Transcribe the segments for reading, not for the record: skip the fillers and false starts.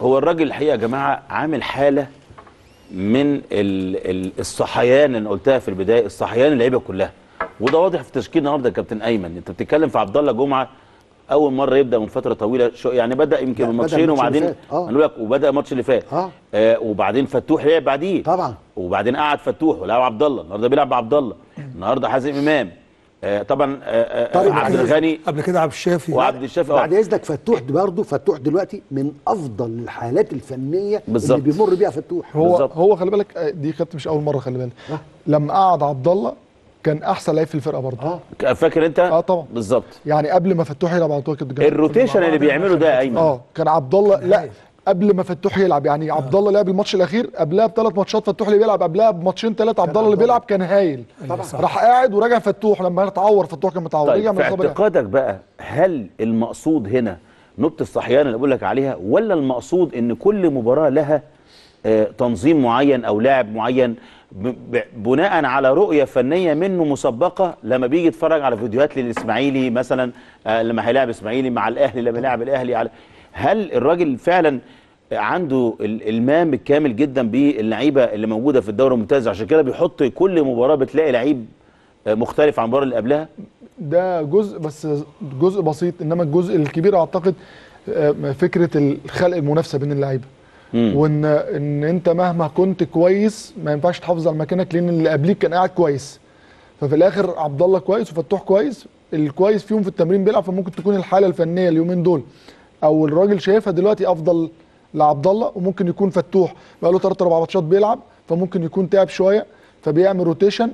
هو الراجل الحقيقة يا جماعة عامل حالة من الصحيان اللي قلتها في البداية، الصحيان اللعيبة كلها، وده واضح في تشكيل النهارده يا كابتن أيمن. أنت بتتكلم في عبد الله جمعة أول مرة يبدأ من فترة طويلة، يعني بدأ يمكن الماتشين وبعدين هنقول لك وبدأ الماتش اللي فات وبعدين فتوح لعب بعديه طبعا، وبعدين قعد فتوح ولعب عبد الله، النهارده بيلعب بعبد الله، النهارده حازم إمام طبعا عبد الغني قبل كده عبد الشافي وعبد الشافي بعد اذنك فتوح برضه. فتوح دلوقتي من افضل الحالات الفنيه بالزبط. اللي بيمر بيها فتوح هو بالزبط. هو خلي بالك دي كانت مش اول مره، خلي بالك لما قعد عبد الله كان احسن لعيب في الفرقه برضه فاكر انت؟ طبعا بالظبط، يعني قبل ما فتوح يلعب على طول كده الروتيشن اللي بيعمله ده يا ايمن كان عبد الله لا قبل ما فتوح يلعب، يعني عبد الله لعب الماتش الاخير قبلها بثلاث ماتشات، فتوح اللي بيلعب قبلها بماتشين ثلاثه، عبد الله اللي بيلعب كان هايل طبعا. راح قاعد وراجع فتوح لما اتعور، فتوح كان متعور طيب. رجع من الصبر. اعتقادك بقى هل المقصود هنا نقطه الصحيان اللي بقول لك عليها، ولا المقصود ان كل مباراه لها تنظيم معين او لاعب معين بناء على رؤيه فنيه منه مسبقه؟ لما بيجي يتفرج على فيديوهات للاسماعيلي مثلا لما هيلاعب اسماعيلي مع الاهلي، لما يلعب الاهلي على، هل الراجل فعلا عنده المام الكامل جدا باللعيبه اللي موجوده في الدوري الممتاز، عشان كده بيحط كل مباراه بتلاقي لعيب مختلف عن المباراه اللي قبلها؟ ده جزء، بس جزء بسيط، انما الجزء الكبير اعتقد فكره خلق المنافسه بين اللعيبه، وان انت مهما كنت كويس ما ينفعش تحافظ على مكانك، لان اللي قبليك كان قاعد كويس، ففي الاخر عبد الله كويس وفتوح كويس، الكويس فيهم في التمرين بيلعب، فممكن تكون الحاله الفنيه اليومين دول او الراجل شايفها دلوقتي افضل لعبد الله، وممكن يكون فتوح بقى له 3-4 ماتشات بيلعب، فممكن يكون تعب شويه، فبيعمل روتيشن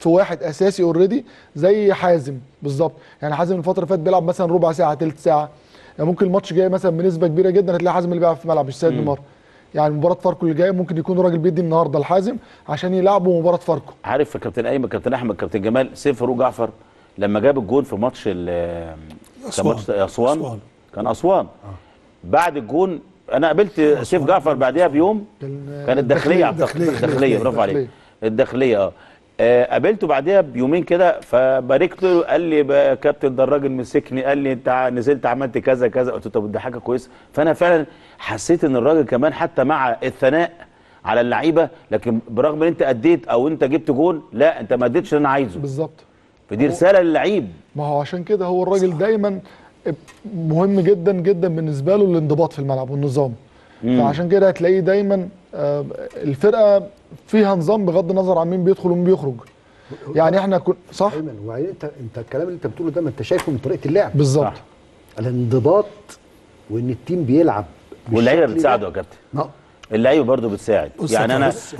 في واحد اساسي اوريدي زي حازم بالظبط. يعني حازم الفتره اللي فاتت بيلعب مثلا ربع ساعه ثلث ساعه، يعني ممكن الماتش جاي مثلا بنسبه كبيره جدا هتلاقي حازم اللي بيلعب في الملعب مش سيد نيمار، يعني مباراه فاركو اللي جايه ممكن يكون الراجل بيدي النهارده لحازم عشان يلعبوا مباراه فاركو. عارف يا كابتن ايمن، كابتن احمد، كابتن جمال، سيف فاروق جعفر لما جاب الجون في ماتش اسوان، كان اسوان بعد الجون انا قابلت سيف جعفر بعدها بيوم، كانت الداخليه اعتقد، الداخليه برافو عليك، الداخليه قابلته بعدها بيومين كده، فباركت له، قال لي يا كابتن ده الراجل مسكني، قال لي انت نزلت عملت كذا كذا، قلت له طب ده حاجه كويسه. فانا فعلا حسيت ان الراجل كمان حتى مع الثناء على اللعيبه، لكن برغم ان انت اديت او انت جبت جون، لا انت ما اديتش اللي انا عايزه بالظبط، فدي رساله للعيب. ما هو عشان كده هو الراجل دايما مهم جدا جدا بالنسبه له الانضباط في الملعب والنظام، فعشان كده هتلاقيه دايما الفرقه فيها نظام بغض النظر عن مين بيدخل ومين بيخرج. يعني احنا صح دايما، وبعدين انت الكلام اللي انت بتقوله ده ما انت شايفه من طريقه اللعب بالظبط، الانضباط وان التيم بيلعب واللعيبه بتساعده يا كابتن، اللعيبه برضه بتساعد. يعني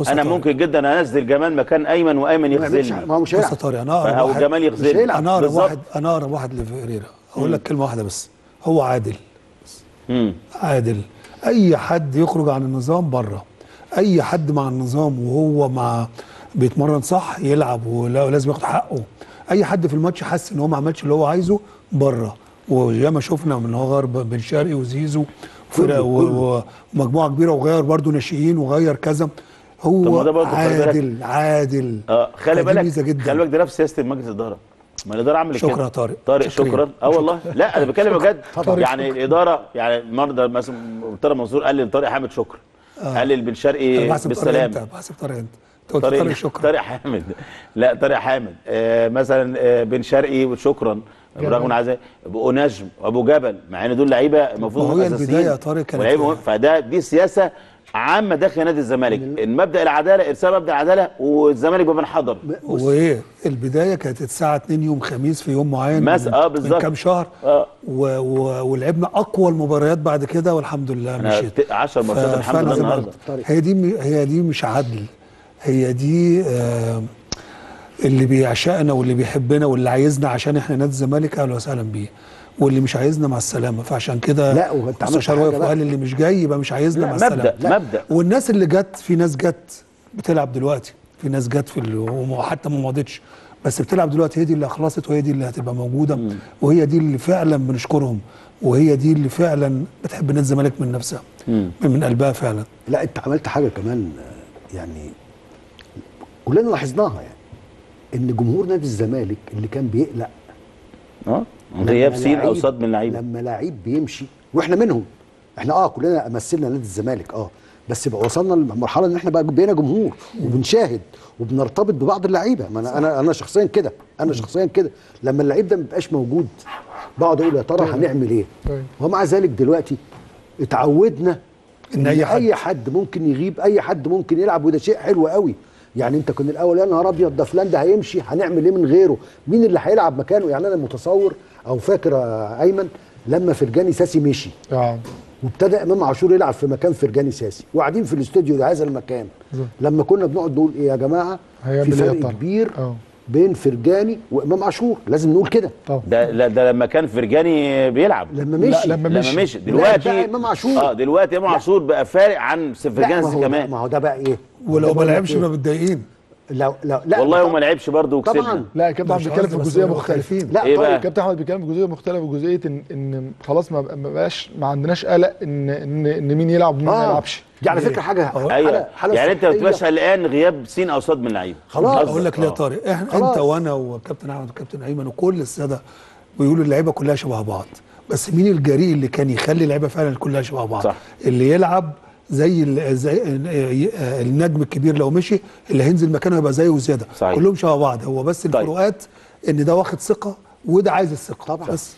انا ممكن جدا انزل جمال مكان ايمن وايمن يخذلني، ما هو مش هيلعب او جمال يخذلني، انا واحد لفيريرا اقول لك كلمه واحده بس، هو عادل عادل. اي حد يخرج عن النظام بره، اي حد مع النظام وهو مع بيتمرن صح يلعب ولازم ياخد حقه، اي حد في الماتش حس ان هو ما عملش اللي هو عايزه بره، وزي ما شفنا من هو غير بن شرقي وزيزو ومجموعه كبيره، وغير برده ناشئين وغير كذا، هو عادل. خلي بالك، خلي بالك ده نفس سياسه مجلس الاداره، ما الاداره عملت كده. شكرا طارق، شكرا. والله لا انا بتكلم بجد، يعني الاداره، يعني النهارده مثلا دكتور منصور قال لي لطارق حامد شكرا، قال لي لبن شرقي بالسلامه، بحسب طارق انت طارق شكرا، طارق حامد لا طارق حامد مثلا بن شرقي وشكرا برغم ان عايز ابو نجم وابو جبل، مع ان دول لعيبه المفروض اساسيين ولعيبه، فده دي سياسه عامه داخل نادي الزمالك، المبدا العداله، ارسال مبدا العداله، والزمالك بنحضر. وايه البدايه كانت الساعه 2 يوم خميس في يوم معين بالظبط من كام شهر ولعبنا اقوى المباريات بعد كده، والحمد لله مشيت 10 ماتشات الحمد لله النهارده. هي دي مش عدل، هي دي اللي بيعشقنا واللي بيحبنا واللي عايزنا، عشان احنا نادي الزمالك اهلا وسهلا بيه، واللي مش عايزنا مع السلامه. فعشان كده لا، وانت عملت وقال اللي مش جاي يبقى مش عايزنا مع السلامه، مبدا. والناس اللي جت، في ناس جت بتلعب دلوقتي، في ناس جت وحتى ما مضتش بس بتلعب دلوقتي، هي دي اللي خلصت، وهي دي اللي هتبقى موجوده، وهي دي اللي فعلا بنشكرهم، وهي دي اللي فعلا بتحب نادي الزمالك من نفسها من قلبها فعلا. لا انت عملت حاجه كمان يعني كلنا لاحظناها، يعني ان جمهور نادي الزمالك اللي كان بيقلق غياب سين او صد من لعيب، لما لعيب بيمشي واحنا منهم، احنا كلنا مثلنا نادي الزمالك بس بقى وصلنا لمرحله ان احنا بقى بقينا جمهور وبنشاهد وبنرتبط ببعض اللعيبه. ما انا شخصيا كده، لما اللعيب ده ما بيبقاش موجود بقعد اقول يا ترى هنعمل ايه؟ ومع ذلك دلوقتي اتعودنا ان اي حد ممكن يغيب، اي حد ممكن يلعب، وده شيء حلو قوي. يعني انت كنت الاول يا نهار ابيض ده فلان ده هيمشي، هنعمل ايه من غيره؟ مين اللي هيلعب مكانه؟ يعني انا متصور او فاكر ايمن لما فرجاني ساسي مشي وابتدى امام عاشور يلعب في مكان فرجاني ساسي، وقاعدين في الاستوديو ده هذا المكان لما كنا بنقعد نقول ايه يا جماعه في فرق كبير بين فرجاني وامام عاشور، لازم نقول كده. ده لما كان فرجاني بيلعب، لما مشي دلوقتي امام عاشور دلوقتي امام عاشور بقى فارق عن فرجاني كمان. ما هو ده بقى ايه؟ ولو ما لعبش بقى متضايقين. لا والله وما لعبش برضه وكسبنا طبعا. لا كابتن احمد بيتكلم في جزئيه مختلفين. لا طيب كابتن احمد بيتكلم في جزئيه مختلفه، وجزئيه ان خلاص ما بقاش ما عندناش قلق ان مين يلعب ومين ما يلعبش. دي على فكره حاجه يعني انت ما بتبقاش قلقان غياب سين او صاد من لعيبه. خلاص اقول لك ليه يا طارق، احنا انت وانا وكابتن احمد وكابتن ايمن وكل الساده بيقولوا اللعيبه كلها شبه بعض، بس مين الجريء اللي كان يخلي اللعيبه فعلا كلها شبه بعض؟ صح. اللي يلعب زي النجم الكبير لو مشي اللي هينزل مكانه هيبقى زيه وزياده. كلهم شبه بعض، هو بس الفروقات ان ده واخد ثقه وده عايز الثقه. طبعا بس